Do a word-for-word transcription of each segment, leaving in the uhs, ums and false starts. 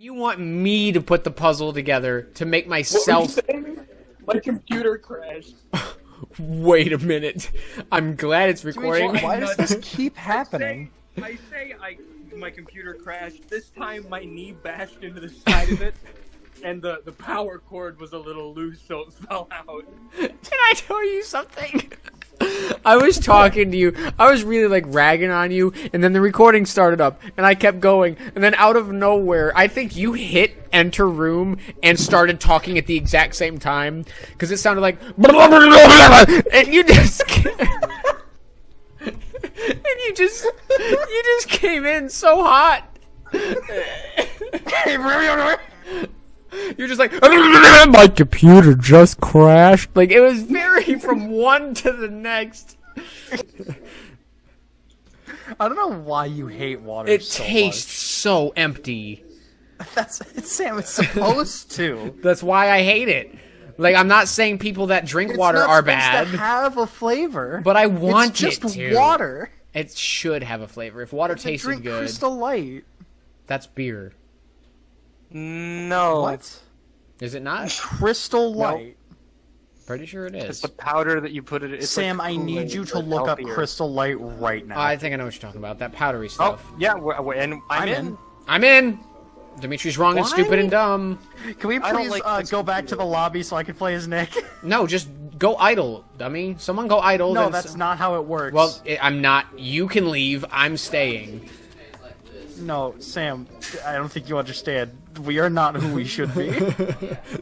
You want me to put the puzzle together to make myself... What were you saying? My computer crashed. Wait a minute. I'm glad it's recording. Dimitri, why does this keep happening? I say, I, say I, my computer crashed. This time my knee bashed into the side of it, and the, the power cord was a little loose, so it fell out. Can I tell you something? I was talking to you, I was really like ragging on you, and then the recording started up, and I kept going, and then out of nowhere, I think you hit enter room and started talking at the exact same time, because it sounded like, and you just, and you just, you just came in so hot. You're just like, my computer just crashed. Like, it was very from one to the next. I don't know why you hate water it so much. It tastes so empty. That's it's, Sam, it's supposed to. That's why I hate it. Like, I'm not saying people that drink it's water are bad. It's not supposed to have a flavor. But I want it's just it to. Water. It should have a flavor. If water it's tasted drink good. Crystal Light. That's beer. No. What? Is it not? Crystal Light. No. Pretty sure it is. It's the powder that you put it in. Sam, like I need you to look healthier. Up Crystal Light right now. I think I know what you're talking about. That powdery stuff. Oh, yeah, we're, we're, and I'm, I'm in. in. I'm in. Dimitri's wrong Why? and stupid and dumb. Can we please like uh, go back to the lobby so I can play as Nick? No, just go idle, dummy. Someone go idle. No, that's some... not how it works. Well, it, I'm not. You can leave. I'm staying. No, Sam, I don't think you understand. We are not who we should be.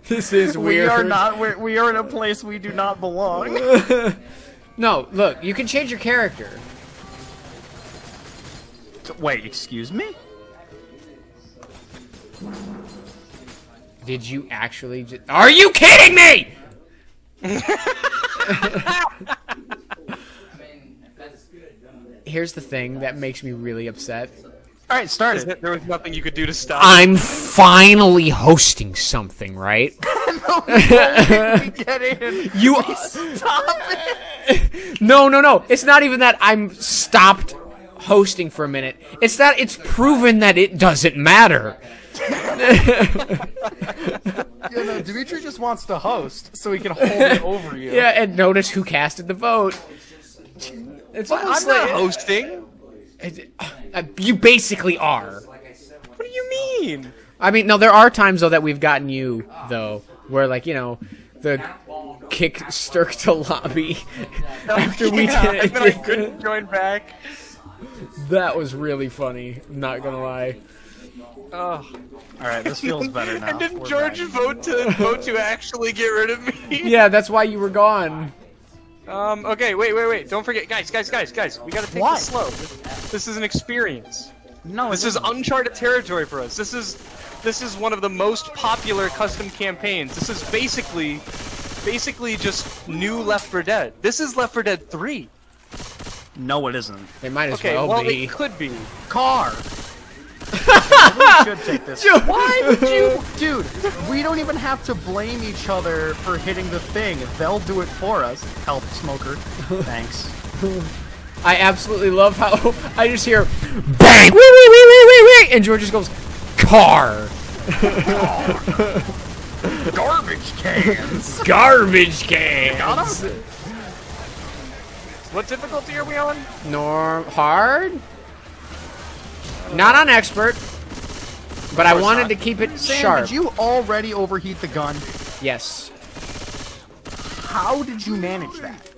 This is weird. We are not. We're, we are in a place we do not belong. No, look, you can change your character. Wait, excuse me? Did you actually just... Are you kidding me?! Here's the thing that makes me really upset. All right, started. There was nothing you could do to stop. I'm finally hosting something, right? No, no, we get in. You stop it. No, no, no. It's not even that I'm stopped hosting for a minute. It's that it's proven that it doesn't matter. Yeah, no, Dimitri just wants to host so he can hold it over you. Yeah, and notice who casted the vote. It's well, I'm not hosting. You basically are. What do you mean? I mean, no, there are times, though, that we've gotten you, though, where, like, you know, the kick Sturk to lobby after we yeah, did it. And then I couldn't join back. That was really funny, I'm not gonna lie. Oh. Alright, this feels better now. And didn't we're George back. vote to vote to actually get rid of me? Yeah, that's why you were gone. Um, okay, wait, wait, wait. Don't forget, guys, guys, guys, guys. We gotta take what? this slow. This, this is an experience. No, this is uncharted territory for us. This is, this is one of the most popular custom campaigns. This is basically, basically just new Left four Dead. This is Left four Dead three. No, it isn't. It might as okay, well, well be. Okay, well, it could be. Car. I really should take this. Dude, why would you? Dude, we don't even have to blame each other for hitting the thing. They'll do it for us. Help, smoker. Thanks. I absolutely love how I just hear bang, wee wee wee wee wee wee, and George just goes car. Car. Garbage cans. Garbage cans. Got him? What difficulty are we on? Norm hard. Not on expert, but I wanted not. to keep it Sam, sharp. Did you already overheat the gun? Yes. How did you manage that?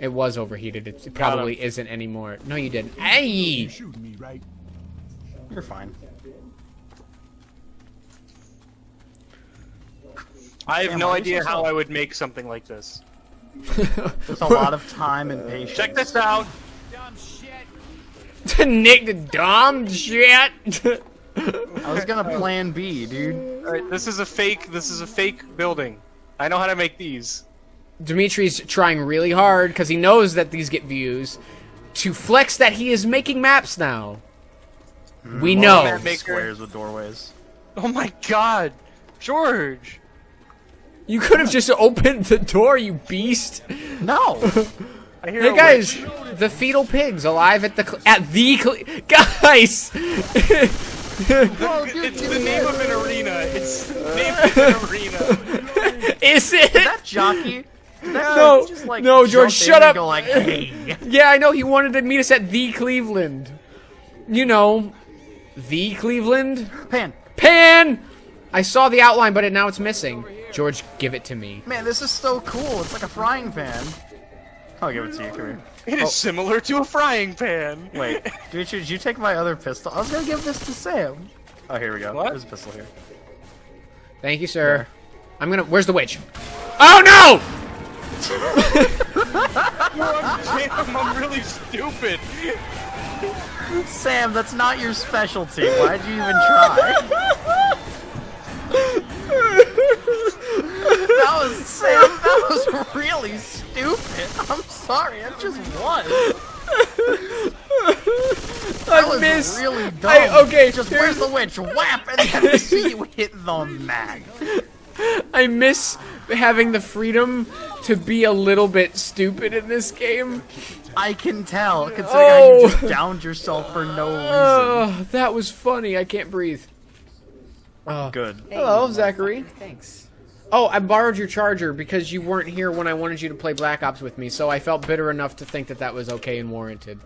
It was overheated. It probably isn't anymore. No, you didn't. Hey! You shoot me, right? You're fine. I have Sam, no idea how I would make something like this. There's a lot of time and patience. Check this out. To Nick the dumb shit. I was gonna plan B, dude. Alright, this is a fake this is a fake building. I know how to make these. Dimitri's trying really hard because he knows that these get views to flex that he is making maps now. Mm, we know squares with doorways. Oh my god! George! You could have just opened the door, you beast! No! I I hear hey guys, witch. The fetal pig's alive at the cl at the cl guys. Oh, dude, it's the name of an arena. It's the name of an arena. Is it? Is that jockey? That no, just like no, George, shut up. Like, hey. Yeah, I know he wanted to meet us at the Cleveland. You know, the Cleveland. Pan. Pan. I saw the outline, but it, now it's missing. George, give it to me. Man, this is so cool. It's like a frying pan. I'll give it to you. Come here. It oh. is similar to a frying pan. Wait, Dimitri, did you take my other pistol? I was gonna give this to Sam. Oh, here we go. What? There's a pistol here. Thank you, sir. Yeah. I'm gonna. Where's the witch? Oh no! I'm, I'm really stupid. Sam, that's not your specialty. Why'd you even try? That was Sam. That was really stupid. I'm sorry. I just won. That I was missed. Really dumb. I, okay, just here's... where's the witch? Whap, and then see you hit the mag. I miss having the freedom to be a little bit stupid in this game. I can tell, considering oh. how you just downed yourself for no reason. Uh, that was funny. I can't breathe. Uh, Good. Hey, hello, Zachary. Thanks. Oh, I borrowed your charger because you weren't here when I wanted you to play Black Ops with me, so I felt bitter enough to think that that was okay and warranted.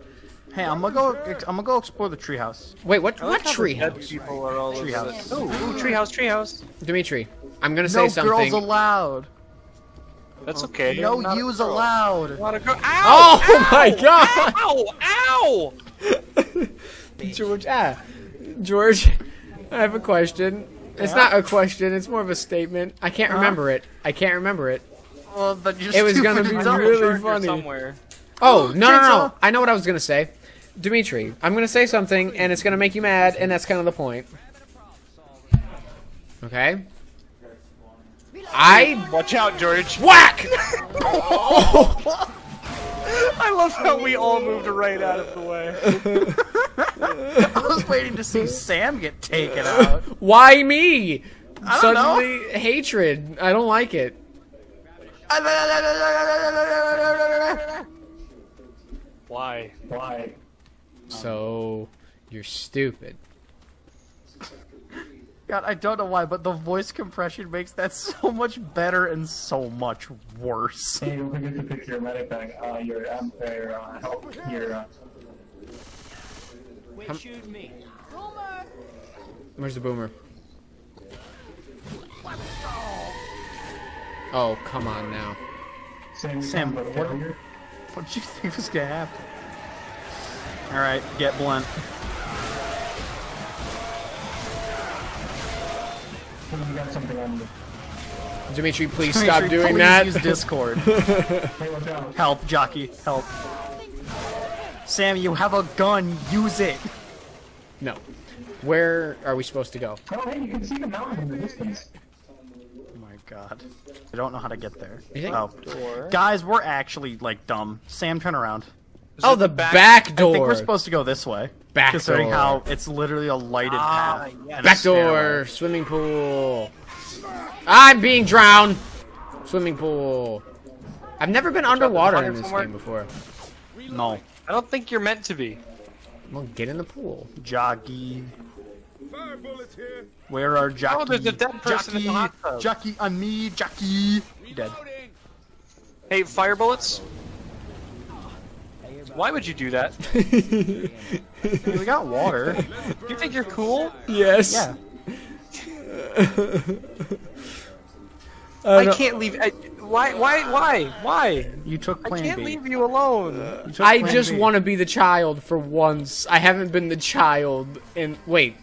Hey, I'm gonna go. I'm gonna go explore the treehouse. Wait, what? What treehouse? People are all treehouse. Ooh, ooh, treehouse, treehouse. Dimitri, I'm gonna say no something. No girls allowed. That's okay. No use allowed. Ow, oh ow, my god! Ow! Ow! George, ah, George, I have a question. Yeah. It's not a question. It's more of a statement. I can't huh? remember it. I can't remember it. Well, but you're it was gonna be really funny. Somewhere. Oh no no no! I know what I was gonna say. Dimitri, I'm gonna say something, and it's gonna make you mad, and that's kind of the point. Okay. I watch out, George. Whack! Oh. I love how we all moved right out of the way. I was waiting to see Sam get taken out. Why me? I don't Suddenly know. Hatred. I don't like it. Why? Why? So you're stupid. God, I don't know why, but the voice compression makes that so much better and so much worse. Hey, don't forget to pick your medic bag, uh, your M P, your uh, help, your, uh... Wait, shoot me. Boomer! Where's the boomer? Oh, come on now. Sam, Sam what, what do you think was gonna happen? Alright, get blunt. You got something on you. Dimitri, please Dimitri, stop doing please that. Use Discord. Help, jockey, help. Sam, you have a gun. Use it. No. Where are we supposed to go? Oh, hey, you can see the mountain in the distance. Oh my god. I don't know how to get there. Oh, door. Guys, we're actually like dumb. Sam, turn around. Is oh, the back, back door. I think we're supposed to go this way. Back Considering door. how it's literally a lighted ah, path. Yeah, back door. Swimming pool. I'm being drowned. Swimming pool. I've never been underwater in this somewhere. game before. No. I don't think you're meant to be. Well, get in the pool. Jockey. Here. Where are Jockey? Oh, there's a dead person in the hot tub. Jockey on me. Jockey. Dead. Hey, fire bullets. Why would you do that? We got water. Do you think you're cool? Yes. Yeah. I, I can't leave. I, why? Why? Why? Why? You took plan B. I can't B. leave you alone. You I just want to be the child for once. I haven't been the child in. Wait.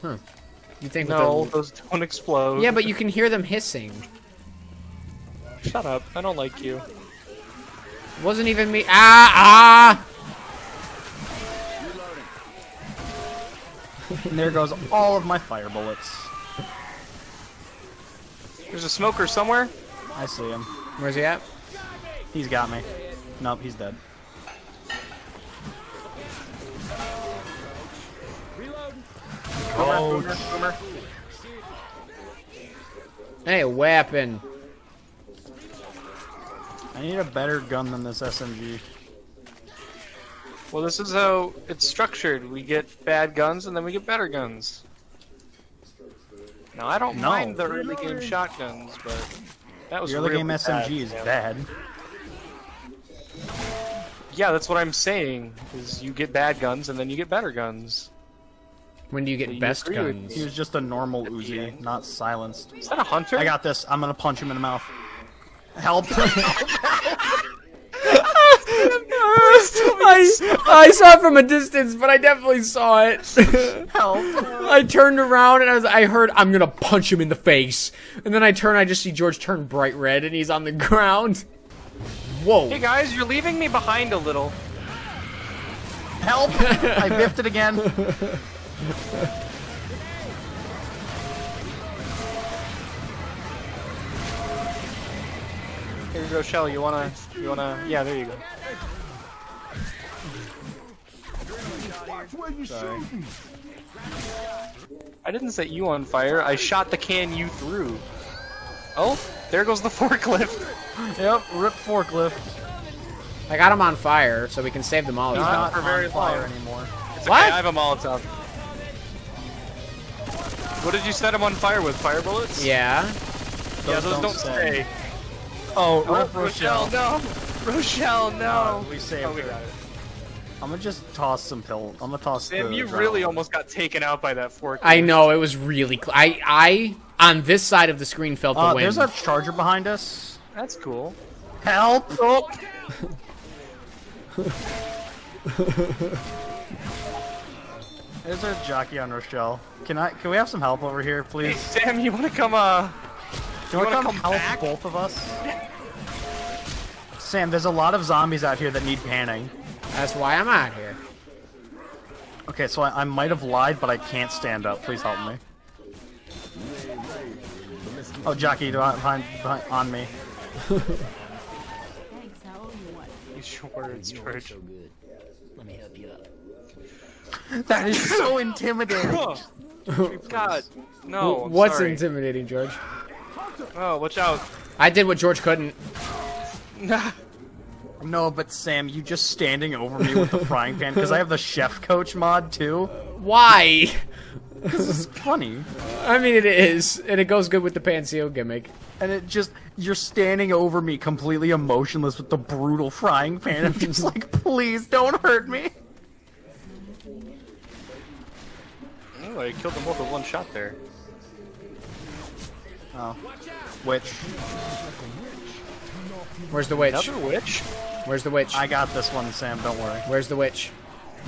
Huh. You think? No, those don't explode. Yeah, but you can hear them hissing. Shut up! I don't like you. Wasn't even me. Ah, ah! And there goes all of my fire bullets. There's a smoker somewhere. I see him. Where's he at? He's got me. Nope, he's dead. Coach. Hey, weapon. I I need a better gun than this S M G. Well, this is how it's structured. We get bad guns and then we get better guns. Now, I don't no. mind the early game shotguns, but that was the early game S M G is bad. Yeah, that's what I'm saying, is you get bad guns and then you get better guns. When do you get do you best guns? He was just a normal Uzi, not silenced. Is that a hunter? I got this. I'm gonna punch him in the mouth. Help! I, I saw it from a distance, but I definitely saw it. Help! I turned around and I, was, I heard, I'm gonna punch him in the face. And then I turn, I just see George turn bright red and he's on the ground. Whoa. Hey guys, you're leaving me behind a little. Help! I biffed it again. Hey Rochelle, you wanna, you wanna, yeah, there you go. Sorry. I didn't set you on fire, I shot the can you threw. Oh, there goes the forklift. Yep, rip forklift. I got him on fire, so we can save the Molotov. He's not for very on fire anymore. It's what? Okay, I have a Molotov. What did you set him on fire with? Fire bullets? Yeah. Those yeah, those don't, don't stay. stay. Oh, oh rip Rochelle. Rochelle, no. Rochelle, no. no we saved oh, we got it. I'm gonna just toss some pills. I'm gonna toss. Sam, you really one. almost got taken out by that fork. I know it was really. Cl I I on this side of the screen felt uh, the wind. There's a charger behind us. That's cool. Help! Oh. There's a jockey on Rochelle. Can I? Can we have some help over here, please? Hey, Sam, you wanna come? Uh, you wanna, you wanna come, come help back? both of us? Sam, there's a lot of zombies out here that need panning. That's why I'm out here. Okay, so I, I might have lied, but I can't stand up. Please help me. Oh, jockey, do I, behind, behind, on me. Use your words, George. Let me help you up. That is so intimidating. God, no. I'm What's sorry. intimidating, George? Oh, watch out! I did what George couldn't. No, but Sam, you just standing over me with the frying pan because I have the chef coach mod too. Why? Because it's funny. I mean, it is, and it goes good with the Panzeo gimmick. And it just, you're standing over me completely emotionless with the brutal frying pan. I'm just like, please don't hurt me. Oh, I killed them both with one shot there. Oh. Witch. Where's the witch? Another witch? Where's the witch? I got this one, Sam, don't worry. Where's the witch?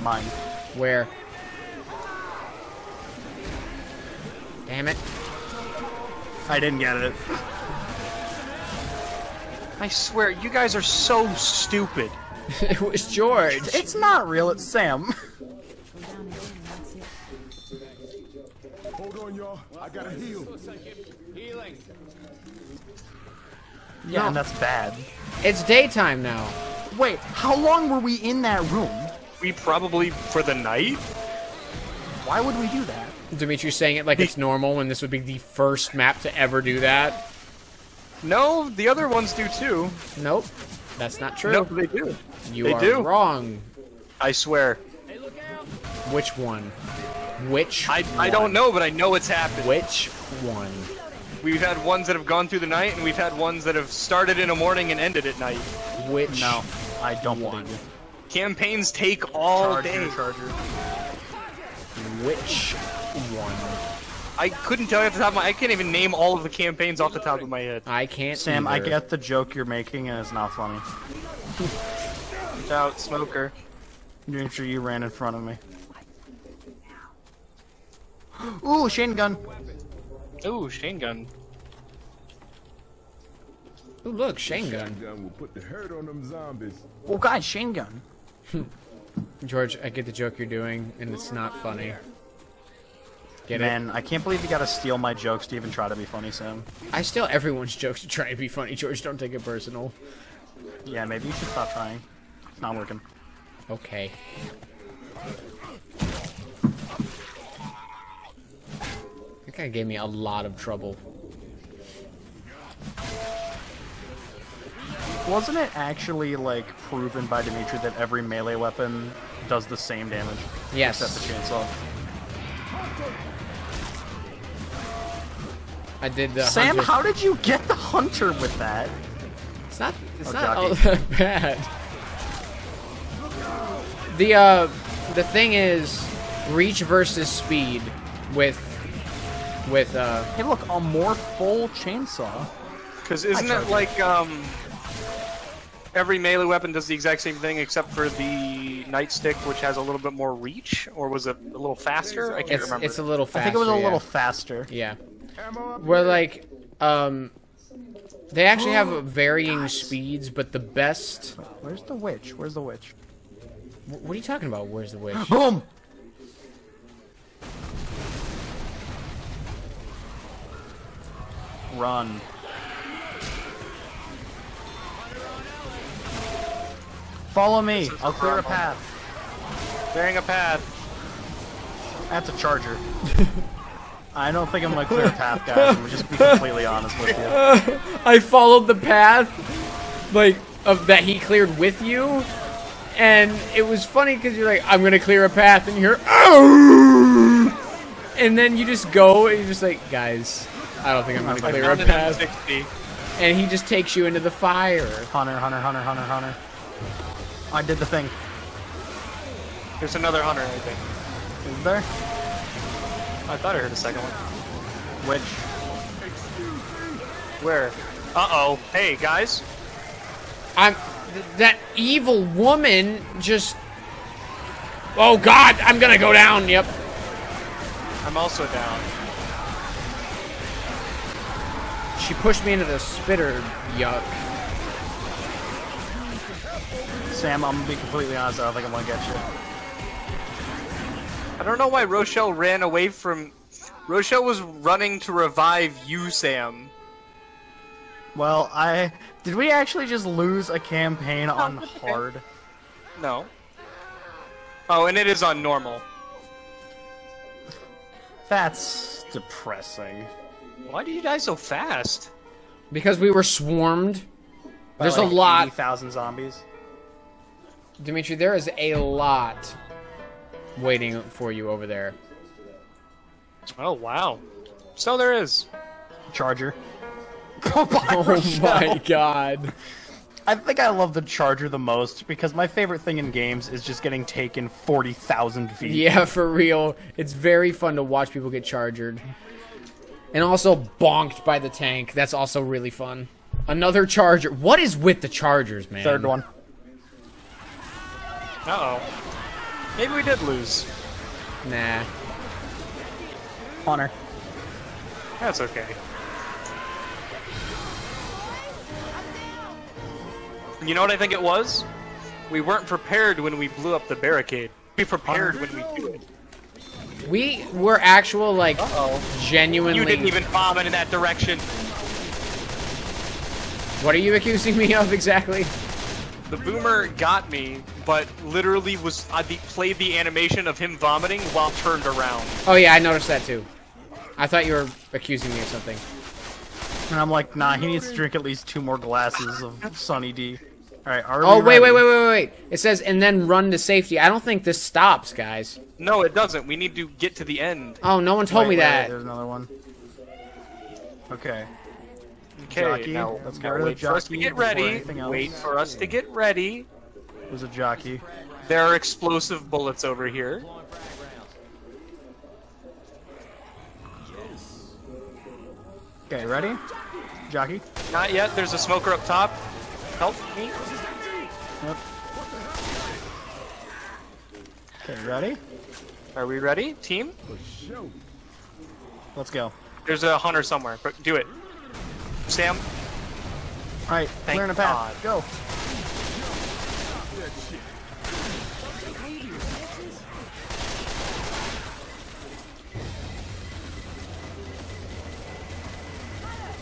Mine. Where? Damn it. I didn't get it. I swear, you guys are so stupid. It was George. It's not real, it's Sam. Hold on, y'all. I gotta heal. Healing. Yeah, no. And that's bad. It's daytime now. Wait, how long were we in that room? We probably for the night? Why would we do that? Dimitri's saying it like the it's normal when this would be the first map to ever do that. No, the other ones do too. Nope, that's not true. Nope, they do. You they are do. wrong. I swear. Hey, look out. Which one? Which I, one? I don't know, but I know it's happened. Which one? We've had ones that have gone through the night, and we've had ones that have started in the morning and ended at night. Which? No, I don't want. Campaigns take all Charger, day. Charger. Which one? I couldn't tell you off the top of my. I can't even name all of the campaigns off the top of my head. I can't. Sam, either. I get the joke you're making, and it's not funny. Watch out, smoker. I'm sure you ran in front of me. Ooh, Shane gun. Ooh, Shane gun. Ooh, look, Shane gun. Shane gun will put the hurt on them zombies. Oh god, Shane gun. George, I get the joke you're doing, and it's not funny. Get Man, it? I can't believe you gotta steal my jokes to even try to be funny, Sam. I steal everyone's jokes to try to be funny, George. Don't take it personal. Yeah, maybe you should stop trying. It's not working. Okay. That guy gave me a lot of trouble. Wasn't it actually, like, proven by Dimitri that every melee weapon does the same damage? Yes. Except the chainsaw. I did the Sam, hunter. How did you get the hunter with that? It's not, it's oh, not all that bad. The, uh, the thing is, reach versus speed with, with, uh... Hey, look, a more full chainsaw. Because isn't it like, um... every melee weapon does the exact same thing except for the nightstick, which has a little bit more reach, or was it a little faster? I can't it's, remember. It's a little faster. I think it was a yeah. little faster. Yeah. Where like, um, they actually have varying Gosh. speeds, but the best. Where's the witch? Where's the witch? What are you talking about? Where's the witch? Boom! Run. Follow me. I'll clear a path. Clearing a path. That's a charger. I don't think I'm gonna clear a path, guys. I'm gonna just be completely honest with you. Uh, I followed the path, like of that he cleared with you, and it was funny because you're like, "I'm gonna clear a path," and you're, "Oh!" and then you just go and you're just like, "Guys, I don't think I'm gonna clear a path," and he just takes you into the fire. Hunter, hunter, hunter, hunter, hunter. I did the thing. There's another hunter, I think. Is there? I thought I heard a second one. Which? Where? Uh-oh. Hey, guys. I'm... Th that evil woman just... Oh, God! I'm gonna go down, yep. I'm also down. She pushed me into the spitter, yuck. Sam, I'm gonna be completely honest, I don't think I'm gonna get you. I don't know why Rochelle ran away from... Rochelle was running to revive you, Sam. Well, I... Did we actually just lose a campaign on hard? No. Oh, and it is on normal. That's depressing. Why did you die so fast? Because we were swarmed. By There's like a lot... eighty thousand zombies. Dimitri, there is a lot waiting for you over there. Oh, wow. So there is. Charger. Oh, oh my God. I think I love the charger the most because my favorite thing in games is just getting taken forty thousand feet. Yeah, for real. It's very fun to watch people get chargered. And also bonked by the tank. That's also really fun. Another charger. What is with the chargers, man? Third one. Uh-oh. Maybe we did lose. Nah. Honor. That's okay. You know what I think it was? We weren't prepared when we blew up the barricade. We prepared Honor. when we blew it. We were actual, like, Uh-oh. genuinely... You didn't even bomb it in that direction. What are you accusing me of, exactly? The boomer got me, but literally was I the, played the animation of him vomiting while turned around. Oh yeah, I noticed that too. I thought you were accusing me of something. And I'm like, nah, he needs to drink at least two more glasses of Sunny D. All right, are oh, we wait, ready? wait, wait, wait, wait, wait. It says, and then run to safety. I don't think this stops, guys. No, it doesn't. We need to get to the end. Oh, no one told wait, me wait, that. There's another one. Okay. Okay, jockey. Now, let's get ready. For us to get ready. Wait for us to get ready. There's a jockey. There are explosive bullets over here. Okay, ready? Jockey? Not yet. There's a smoker up top. Help me. Yep. Okay, ready? Are we ready, team? Let's go. There's a hunter somewhere, but do it. Sam. Alright, clearing a path. God. Go.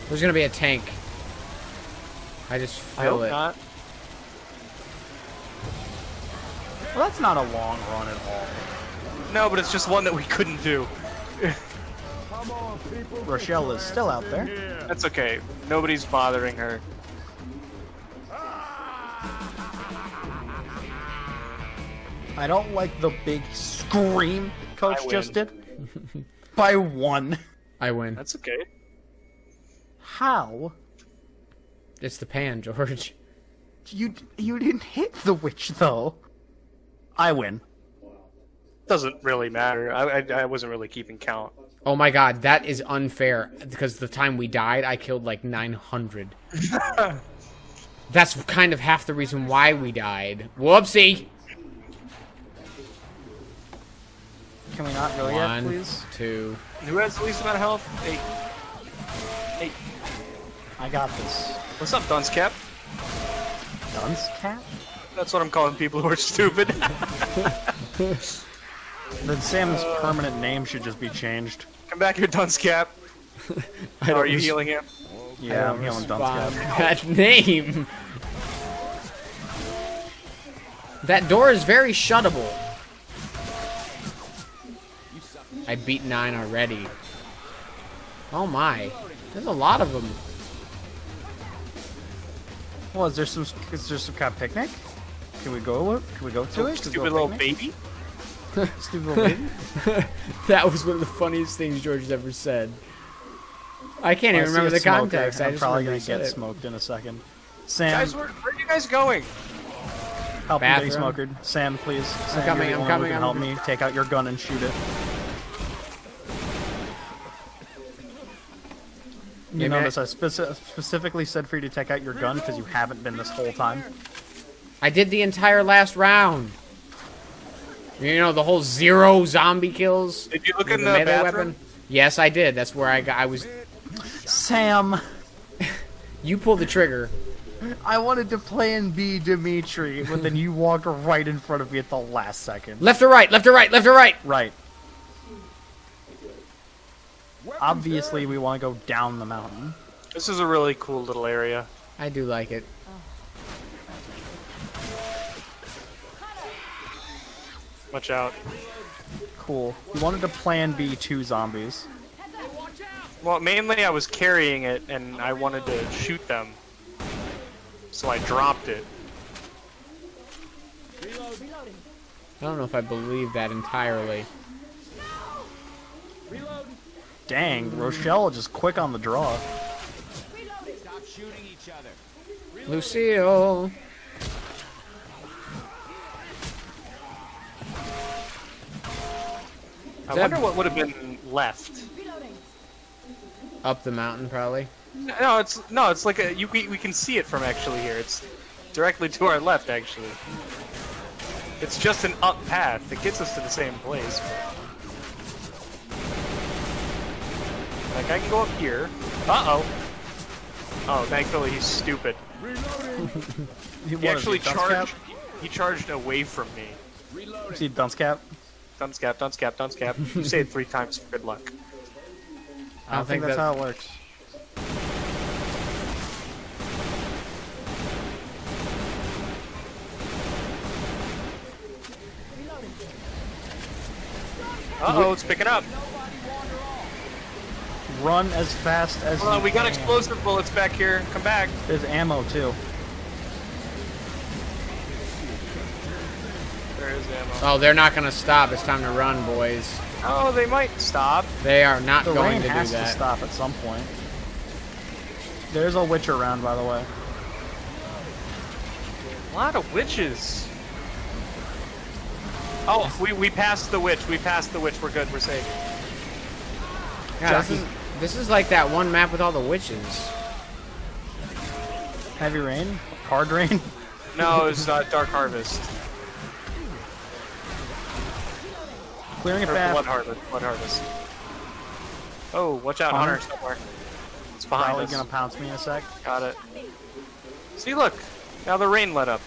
There's gonna be a tank. I just feel it. Not. Well, that's not a long run at all. No, but it's just one that we couldn't do. Rochelle is still out there. That's okay. Nobody's bothering her. I don't like the big scream Coach just did. By one. I win. That's okay. How? It's the pan, George. You you didn't hit the witch, though. I win. Doesn't really matter. I, I, I wasn't really keeping count. Oh my god, that is unfair. Because the time we died, I killed like nine hundred. That's kind of half the reason why we died. Whoopsie! Can we not go yet, please? One, two. Who has the least amount of health? Eight. Eight. I got this. What's up, Dunscap? Dunscap? That's what I'm calling people who are stupid. Then Sam's uh, permanent name should just be changed. Come back here, Dunscap. Or are you healing him? Yeah, I'm healing Dunscap. That name! That door is very shuttable. I beat nine already. Oh my. There's a lot of them. Well, is there some, is there some kind of picnic? Can we go, can we go to it? Stupid little baby? Stupid little baby? That was one of the funniest things George's ever said. I can't even remember the context. I'm probably going to get smoked in a second. Sam. Guys, where, where are you guys going? Help me get smoked. Sam, please. Sam, I'm coming, I'm coming. Help me. Take out your gun and shoot it. You notice I speci specifically said for you to take out your gun because you haven't been this whole time. I did the entire last round. You know, the whole zero zombie kills. Did you look in the bathroom? Yes, I did. That's where I got. I was. Sam. You pulled the trigger. I wanted to plan B, Dimitri, but then you walked right in front of me at the last second. Left or right? Left or right? Left or right? Right. Obviously, we want to go down the mountain. This is a really cool little area. I do like it. Watch out. Cool. We wanted to plan B two zombies. Well, mainly I was carrying it, and I wanted to shoot them. So I dropped it. I don't know if I believe that entirely. Dang, Rochelle just quick on the draw. Stop shooting each other. Lucille. I wonder what would have been left. Up the mountain, probably. No, it's no, it's like a, you, we, we can see it from actually here. It's directly to our left, actually. It's just an up path that gets us to the same place. Like I can go up here. Uh oh. Oh, thankfully he's stupid. he he actually charged. He charged away from me. You see Dunscap? Dunscap, Dunscap, Dunscap. You say it three times for good luck. I don't, I don't think, think that's that... how it works. Uh oh, it's picking up. Run as fast as Hold on, you we can. Got explosive bullets back here. Come back. There's ammo too. There is ammo. Oh, they're not gonna stop. It's time to run, boys. Oh, they might stop. They are not the going to do that. The rain has to stop at some point. There's a witch around, by the way. A lot of witches. Oh, we we passed the witch. We passed the witch. We're good. We're safe. God, this is, this is like that one map with all the witches. Heavy rain? Hard rain? No, it's not. Dark Harvest. Clearing it back. Blood Harvest. Blood Harvest. Oh, watch out, Hunter. Hunter somewhere. It's behind us. Gonna pounce me in a sec. Got it. See, look. Now the rain let up.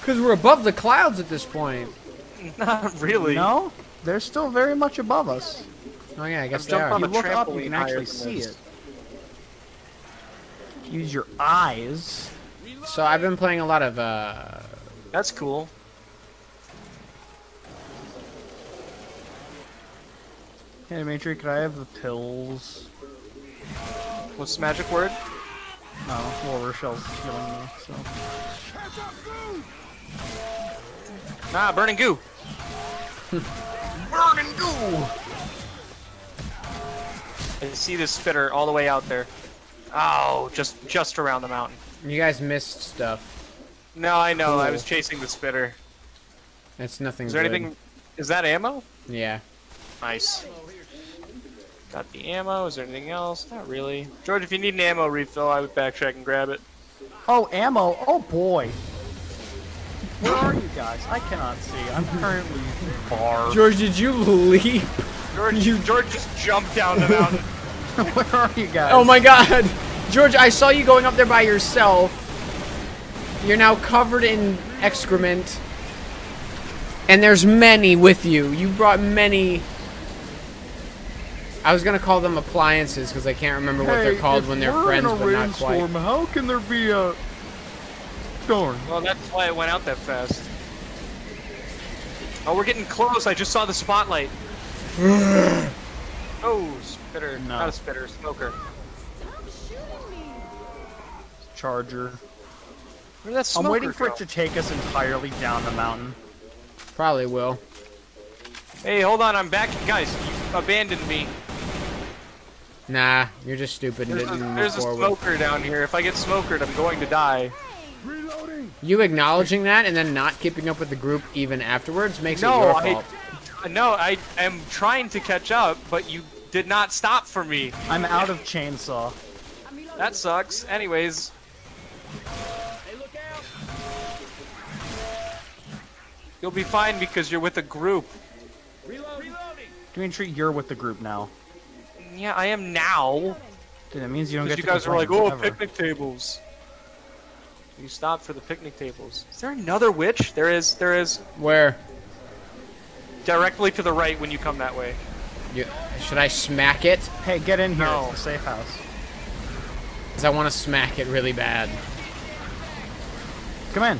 Because we're above the clouds at this point. Not really. No, they're still very much above us. Oh yeah, I guess they are. You look up, you can actually see it. Use your eyes. So I've been playing a lot of, uh... That's cool. Hey, Dimitri, could I have the pills? What's the magic word? No, well, Rochelle's killing me, so... Ah, burning goo. Burning goo. I see this spitter all the way out there. Oh, just just around the mountain. You guys missed stuff. No, I know. Ooh. I was chasing the spitter. That's nothing. Is there good. anything? Is that ammo? Yeah. Nice. Got the ammo. Is there anything else? Not really. George, if you need an ammo refill, I would backtrack and grab it. Oh, ammo! Oh boy. Where are you guys? I cannot see. I'm currently far. George, did you leap? George, you George just jumped down the mountain. Where are you guys? Oh my God, George! I saw you going up there by yourself. You're now covered in excrement, and there's many with you. You brought many. I was gonna call them appliances because I can't remember hey, what they're called when they're friends, but not quite. Storm, how can there be a storm? Well, that's why it went out that fast. Oh, we're getting close. I just saw the spotlight. Oh, spitter. No. Not a spitter, smoker. Stop shooting me. Charger. Where'd that smoker I'm waiting for go? it to take us entirely down the mountain. Probably will. Hey, hold on, I'm back. Guys, you abandoned me. Nah, you're just stupid and didn't move There's forward. a smoker down here. If I get smokered, I'm going to die. Reloading. You acknowledging that and then not keeping up with the group even afterwards makes no, it your fault. I, no, I am trying to catch up, but you did not stop for me. I'm out of chainsaw. That sucks. Anyways. You'll be fine because you're with a group. Reloading. Dimitri, you're with the group now. Yeah, I am now. Dude, that means you don't get to. You guys are like, oh, forever. picnic tables. You stop for the picnic tables. Is there another witch? There is. There is. Where? Directly to the right when you come that way. You, should I smack it? Hey, get in here. No. It's a safe house. Because I want to smack it really bad. Come in.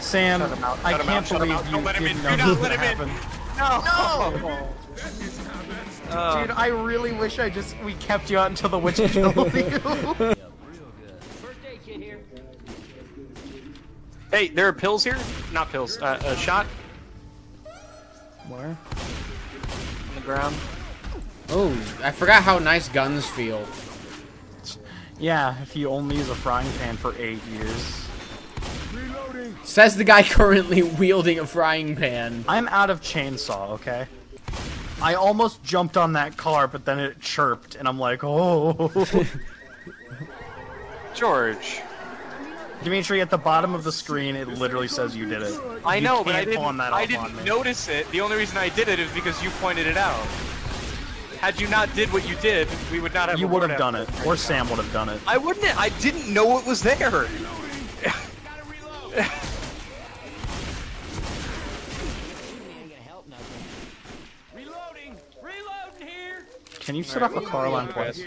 Sam, out, I can't out, believe you let him in. Do not let him in. No. No. Uh, Dude, I really wish I just we kept you out until the witch killed you. Hey, there are pills here. Not pills. Uh, a shot. Where? On the ground. Oh, I forgot how nice guns feel. Yeah, if you only use a frying pan for eight years. Says the guy currently wielding a frying pan. I'm out of chainsaw, okay? I almost jumped on that car, but then it chirped, and I'm like, oh. George. Dimitri, at the bottom of the screen, it literally says you did it. I you know, but I didn't, that I didn't notice it. The only reason I did it is because you pointed it out. Had you not did what you did, we would not have... You would have done it, or Sam would have done it. I wouldn't. I didn't know it was there. Reloading. Reloading here. Can you set right, off a car alarm, please?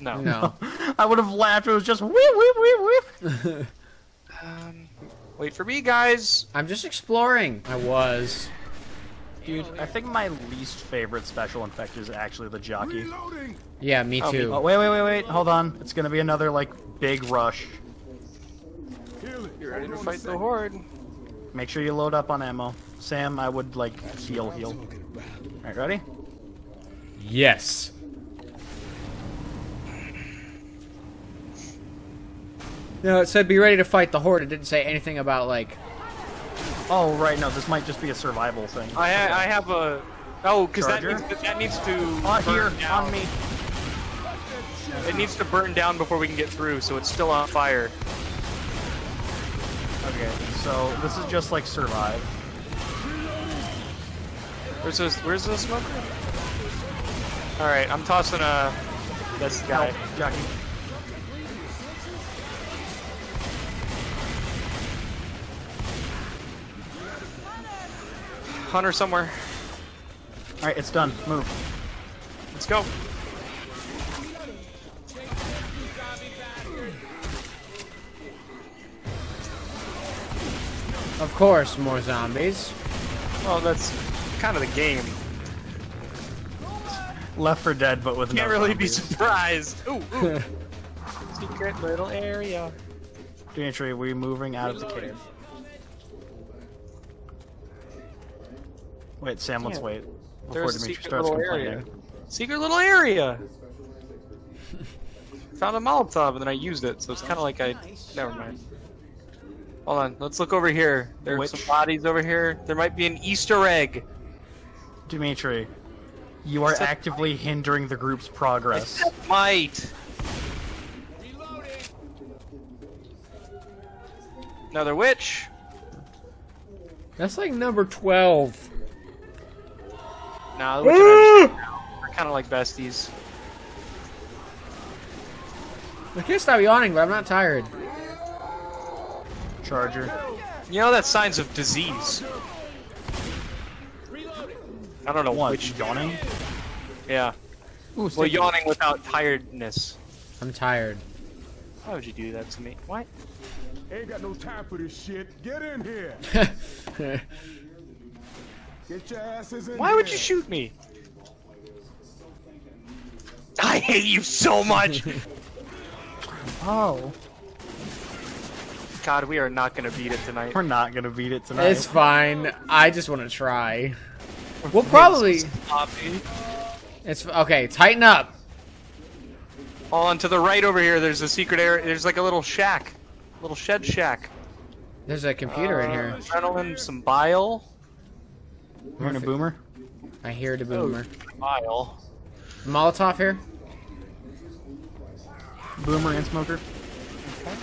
No. No. I would have laughed. It was just whoop whoop whoop whoop. um, wait for me, guys. I'm just exploring. I was. Dude, I think my least favorite special infector is actually the jockey. Reloading. Yeah, me too. Oh, oh, wait, wait, wait, wait. Hold on. It's gonna be another like big rush. You're ready to fight the horde. Make sure you load up on ammo. Sam, I would like heal, heal. Alright, ready? Yes. No, it said be ready to fight the horde. It didn't say anything about like... Oh, right, no, this might just be a survival thing. I, ha I have a... Oh, because that, that needs to... On here, down. on me. It needs to burn down before we can get through, so it's still on fire. Okay, so this is just like survive. Where's this? Where's the smoker? All right, I'm tossing a. This guy, no, jockey. Hunter somewhere. All right, it's done. Move. Let's go. Of course, more zombies. Oh, that's kind of the game. Left four Dead, but with no Can't really zombies. Be surprised. Ooh, ooh. Secret little area. Dimitri, we're moving out Reloaded. Of the cave. Wait, Sam, let's yeah. wait. Before There's Dimitri starts complaining. Area. Secret little area! Found a Molotov and then I used it, so it's kind of like I... Never mind. Hold on, let's look over here. There Which? Are some bodies over here. There might be an Easter egg. Dimitri, you are actively might? Hindering the group's progress. It might! Reloading. Another witch! That's like number twelve. Nah, we're kind of like besties. I can't stop yawning, but I'm not tired. Charger. You know that's signs of disease. I don't know what. Which yawning? Yeah. Ooh, well, yawning without tiredness. I'm tired. Why would you do that to me? What? Ain't got no time for this shit. Get in here. Get your asses in Why here. Would you shoot me? I hate you so much. Oh. God, we are not gonna beat it tonight. We're not gonna beat it tonight. It's fine. I just want to try. We'll probably. It's okay. Tighten up. On to the right over here. There's a secret area. There's like a little shack. Little shed shack. There's a computer uh, in here. Adrenaline, some bile. Hearing a boomer? I hear the boomer. Oh, bile. Molotov here. Boomer and smoker. Okay.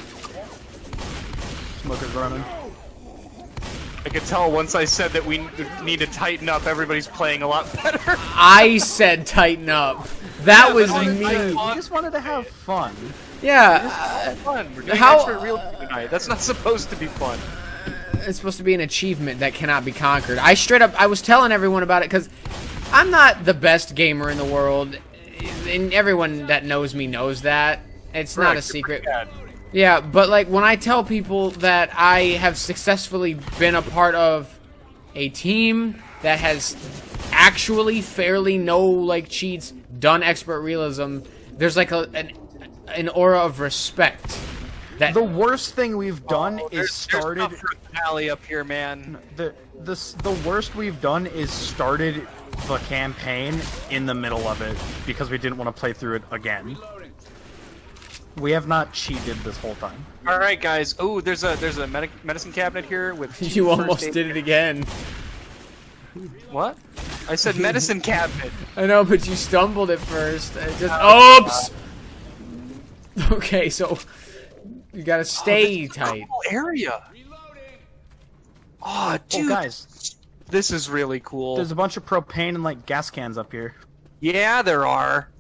Smoker's running. I could tell once I said that we need to tighten up, everybody's playing a lot better. I said tighten up. That yeah, was me. I, I just wanted to have fun. Yeah. Uh, We're doing how, extra real tonight. That's not supposed to be fun. It's supposed to be an achievement that cannot be conquered. I straight up, I was telling everyone about it because I'm not the best gamer in the world, and everyone that knows me knows that. It's Correct. Not a secret. Yeah, but like when I tell people that I have successfully been a part of a team that has actually fairly no like cheats, done expert realism, there's like a an an aura of respect. That the worst thing we've done oh, is started alley up here, man. The this the worst we've done is started the campaign in the middle of it because we didn't want to play through it again. We have not cheated this whole time. All right, guys. Oh, there's a there's a medic medicine cabinet here with. You almost did it again. What? I said medicine cabinet. I know, but you stumbled at first. I just uh, oops. Uh, okay, so. You gotta stay oh, tight. Cool area. Oh, dude, oh, guys, this is really cool. There's a bunch of propane and like gas cans up here. Yeah, there are.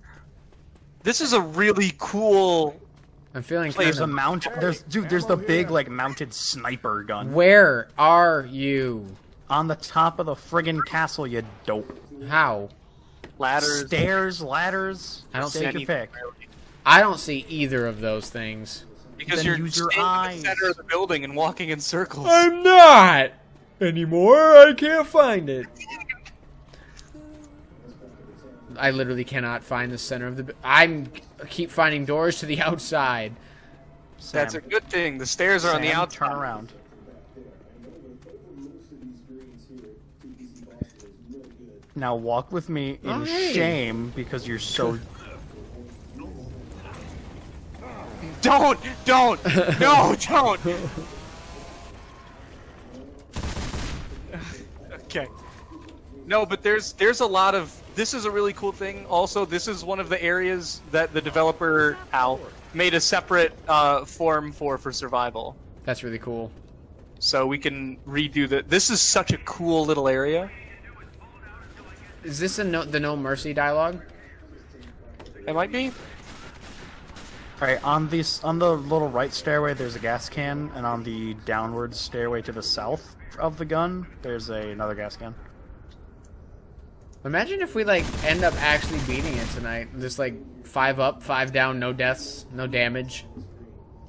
This is a really cool. I'm feeling. Place. There's a mount. There's dude. There's the big like mounted sniper gun. Where are you? On the top of the friggin' castle, you dope. How? Ladders. Stairs. Ladders. I don't Take see your pick. Really. I don't see either of those things. Because you're use your eyes. In the center of the building and walking in circles. I'm not anymore. I can't find it. I literally cannot find the center of the. I'm I keep finding doors to the outside. Sam. That's a good thing. The stairs are Sam, on the outside. Turn around. Now walk with me in oh, hey. Shame because you're so. Don't! Don't! No, don't! Okay. No, but there's there's a lot of... This is a really cool thing. Also, this is one of the areas that the developer, Al, made a separate uh, form for for survival. That's really cool. So we can redo the... This is such a cool little area. Is this a no, the No Mercy dialogue? It might be. All right, on this on the little right stairway, there's a gas can, and on the downward stairway to the south of the gun, there's a, another gas can. Imagine if we like end up actually beating it tonight, just like five up, five down, no deaths, no damage.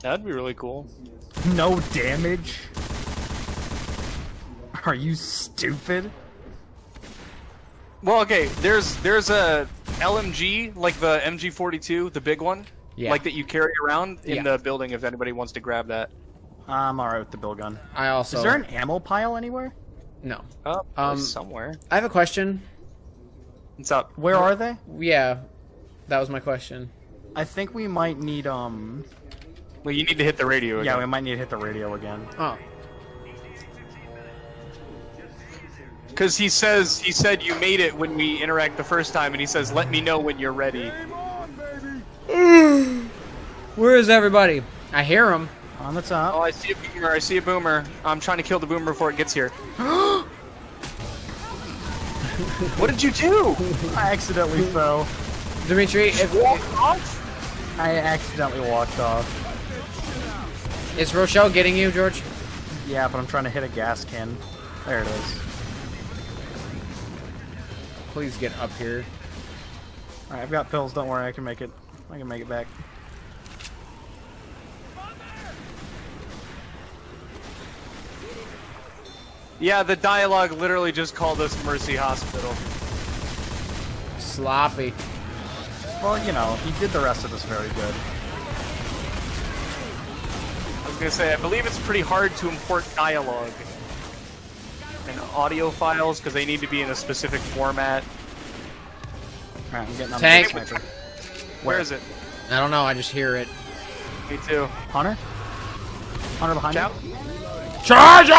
That'd be really cool. No damage? Are you stupid? Well, okay, there's there's a L M G, like the M G forty-two, the big one, yeah. like that you carry around in yeah. the building if anybody wants to grab that. I'm alright with the bill gun. I also... Is there an ammo pile anywhere? No. Oh, um, somewhere. I have a question. What's up? Where are they? Yeah, that was my question. I think we might need, um... Well, you need to hit the radio again. Yeah, we might need to hit the radio again. Oh. Because he says, he said you made it when we interact the first time, and he says, let me know when you're ready. Game on, baby. Where is everybody? I hear him. On the top. Oh, I see a boomer. I see a boomer. I'm trying to kill the boomer before it gets here. What did you do? I accidentally fell. Dimitri, if you walked off? I accidentally walked off. Is Rochelle getting you, George? Yeah, but I'm trying to hit a gas can. There it is. Please get up here. Alright, I've got pills. Don't worry. I can make it. I can make it back. Yeah, the dialogue literally just called us Mercy Hospital. Sloppy. Well, you know, he did the rest of this very good. I was gonna say, I believe it's pretty hard to import dialogue and audio files because they need to be in a specific format. Alright, I'm getting on Tank. The Where? Where is it? I don't know, I just hear it. Me too. Hunter? Hunter behind Chow? you? Charger!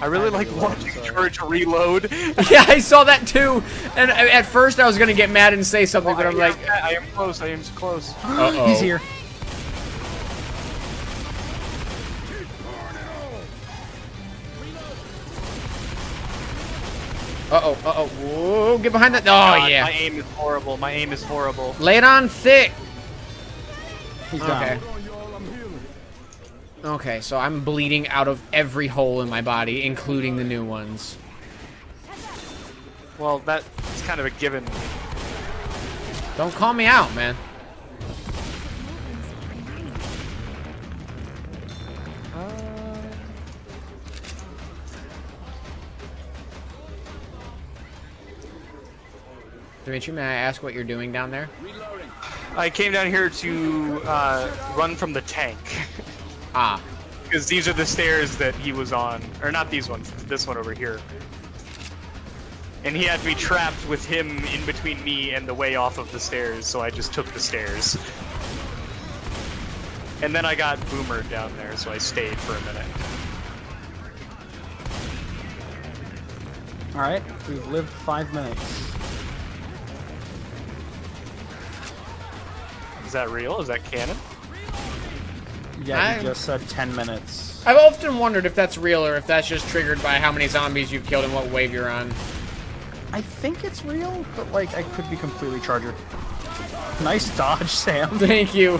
I really like watching George reload. Yeah, I saw that too. And at first I was gonna get mad and say something, well, but I'm I, like, I am close. I am close. Uh-oh. He's here. Uh-oh, uh-oh. Whoa, get behind that. Oh, yeah. My aim is horrible. My aim is horrible. Lay it on thick. He's okay. Down. Okay, so I'm bleeding out of every hole in my body, including the new ones. Well, that's kind of a given. Don't call me out, man. Uh... Dimitri, may I ask what you're doing down there? Reloading. I came down here to uh, run from the tank. Ah. Because these are the stairs that he was on. Or not these ones, this one over here. And he had me trapped with him in between me and the way off of the stairs, so I just took the stairs. And then I got boomered down there, so I stayed for a minute. Alright, we've lived five minutes. Is that real? Is that canon? Yeah, you I... just said ten minutes. I've often wondered if that's real or if that's just triggered by how many zombies you've killed and what wave you're on. I think it's real, but like, I could be completely charger. Nice dodge, Sam. Thank you.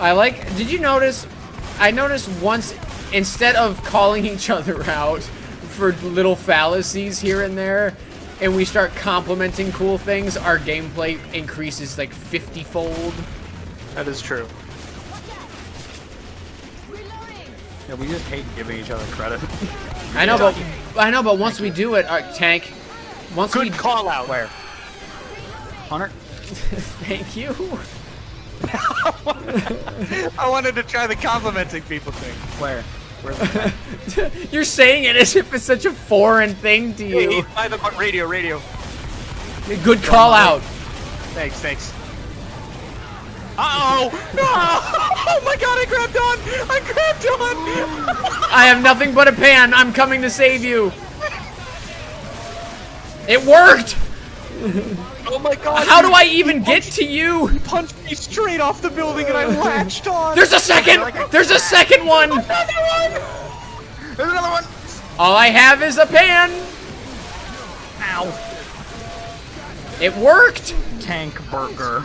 I like, did you notice, I noticed once, instead of calling each other out for little fallacies here and there, and we start complimenting cool things, our gameplay increases like fifty-fold. That is true. Yeah, we just hate giving each other credit. I know, but I know, but once we do it, our tank. Once Good we call out. Where? Hunter. Thank you. I wanted to try the complimenting people thing. Where? You're saying it as if it's such a foreign thing to you. Hey, by the radio, radio. Good call out. Thanks, thanks. Uh-oh! No! Oh my god, I grabbed on! I grabbed on! I have nothing but a pan. I'm coming to save you. It worked! Oh my god. How do I even get to you? He punched me straight off the building and I latched on. There's a second! There's a second one! Another one! There's another one! All I have is a pan! Ow. It worked! Tank burger.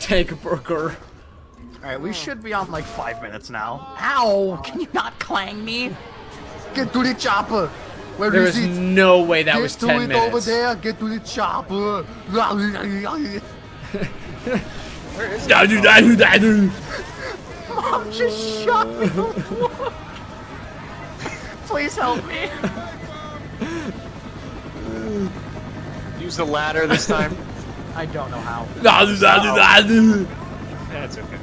Tank burger. Alright, we should be on like five minutes now. Ow! Can you not clang me? Get to the chopper! Where there is, is no way that get was ten minutes. Get to it over there. Get to the chopper. Where is it? I'm just shot in the wall. Please help me. Use the ladder this time. I don't know how. No, that's okay.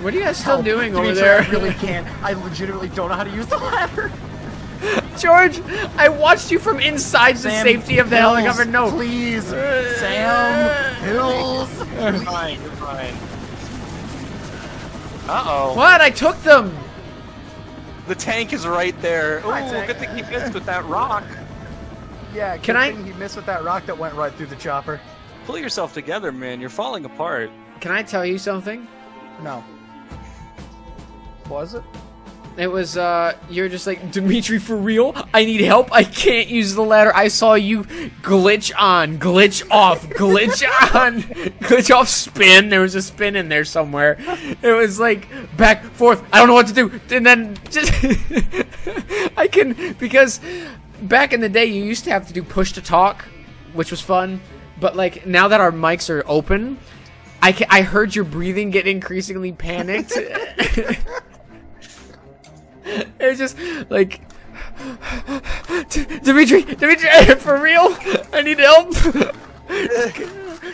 What are you guys still help. doing over Dimitri, there? I really can't. I legitimately don't know how to use the ladder. George, I watched you from inside Sam, the safety of the pills, helicopter. No, please, Sam, pills. You're fine. You're fine. Uh oh. What? I took them. The tank is right there. Ooh, good thing he missed with that rock. Yeah. Good Can I? Thing he missed with that rock that went right through the chopper. Pull yourself together, man. You're falling apart. Can I tell you something? No. Was it? It was, uh, you're just like, Dimitri, for real? I need help. I can't use the ladder. I saw you glitch on, glitch off, glitch on, glitch off, spin. There was a spin in there somewhere. It was like, back, forth. I don't know what to do. And then just, I can, because back in the day, you used to have to do push to talk, which was fun. But, like, now that our mics are open, I, can, I heard your breathing get increasingly panicked. It was just like, Dimitri, Dimitri, for real? I need help.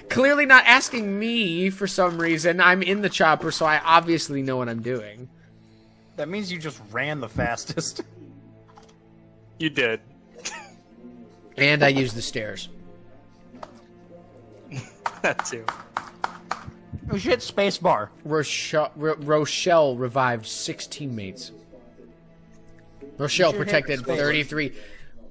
Clearly not asking me for some reason. I'm in the chopper, so I obviously know what I'm doing. That means you just ran the fastest. You did. And I used the stairs. That too. We should hit spacebar. Rochelle, Ro Rochelle revived six teammates. Rochelle protected thirty-three.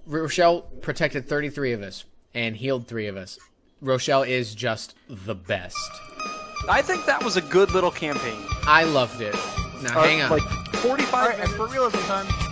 Rochelle protected thirty-three of us and healed three of us. Rochelle is just the best. I think that was a good little campaign. I loved it. Now uh, hang on. Like forty-five minutes for realism time.